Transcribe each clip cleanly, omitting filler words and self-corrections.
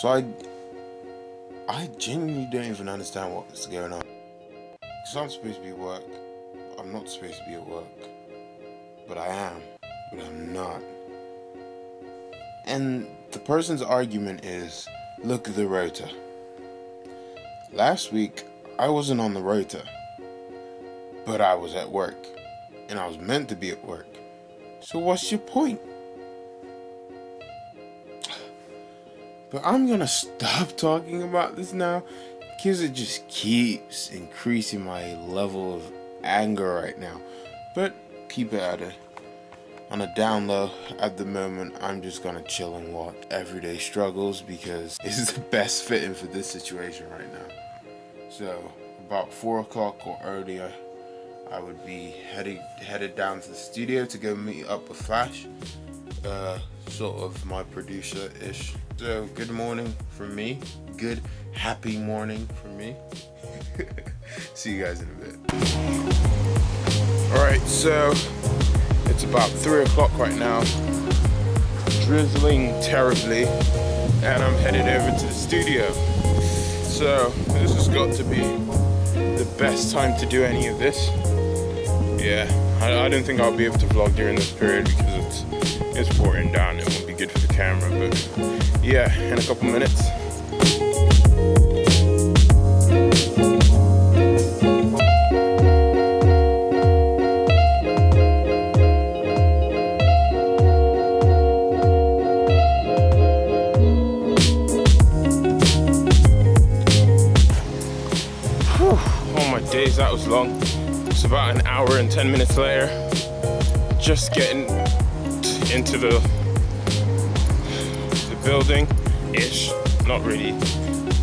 So I genuinely don't even understand what's going on. Because I'm supposed to be at work. I'm not supposed to be at work. But I am. But I'm not. And the person's argument is, look at the rota. Last week, I wasn't on the rota. But I was at work. And I was meant to be at work. So what's your point? But I'm gonna stop talking about this now, because it just keeps increasing my level of anger right now. But keep it at on a down low at the moment. I'm just gonna chill and watch Everyday Struggles, because this is the best fitting for this situation right now. So about 4 o'clock or earlier, I would be headed down to the studio to go meet up with Flash, sort of my producer-ish. So good morning from me. Good, happy morning from me. See you guys in a bit. Alright, so it's about 3 o'clock right now. Drizzling terribly. And I'm headed over to the studio. So this has got to be the best time to do any of this. Yeah, I don't think I'll be able to vlog during this period because it's pouring down. It won't be good for the camera, but yeah, in a couple minutes. Whew, all my days, that was long. It's about an hour and 10 minutes later, just getting into the building-ish, not really,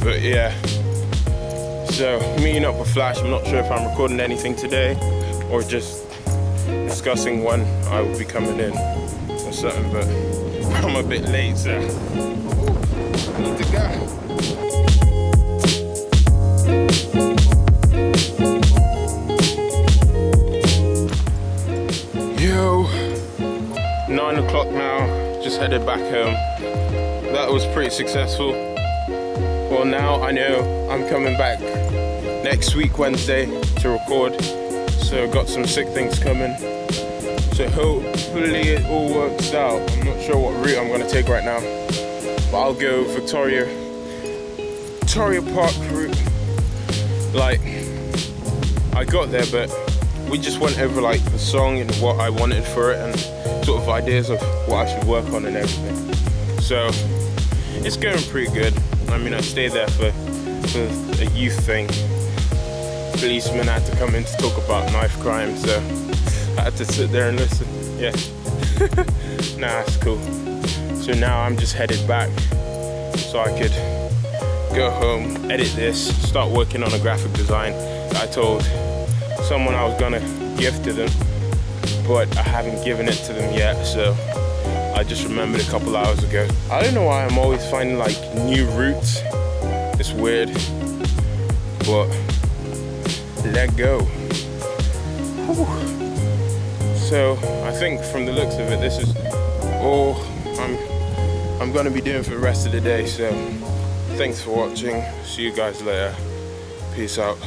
but yeah. So meeting up with Flash, I'm not sure if I'm recording anything today or just discussing when I will be coming in or something, but I'm a bit late, so I need to go. Now, just headed back home. That was pretty successful. Well, now I know I'm coming back next week Wednesday to record, so got some sick things coming, so hopefully it all works out. I'm not sure what route I'm going to take right now, but I'll go Victoria Park route. Like, I got there, but we just went over like the song and what I wanted for it and sort of ideas of what I should work on and everything. So it's going pretty good. I mean, I stayed there for a youth thing. Policeman had to come in to talk about knife crime, so I had to sit there and listen. Yeah. Nah, that's cool. So now I'm just headed back so I could go home, edit this, start working on a graphic design that I told someone I was gonna give to them, but I haven't given it to them yet, so I just remembered a couple hours ago. I don't know why I'm always finding like new routes. It's weird, but let go. Whew. So I think from the looks of it, this is all I'm gonna be doing for the rest of the day. So thanks for watching. See you guys later. Peace out.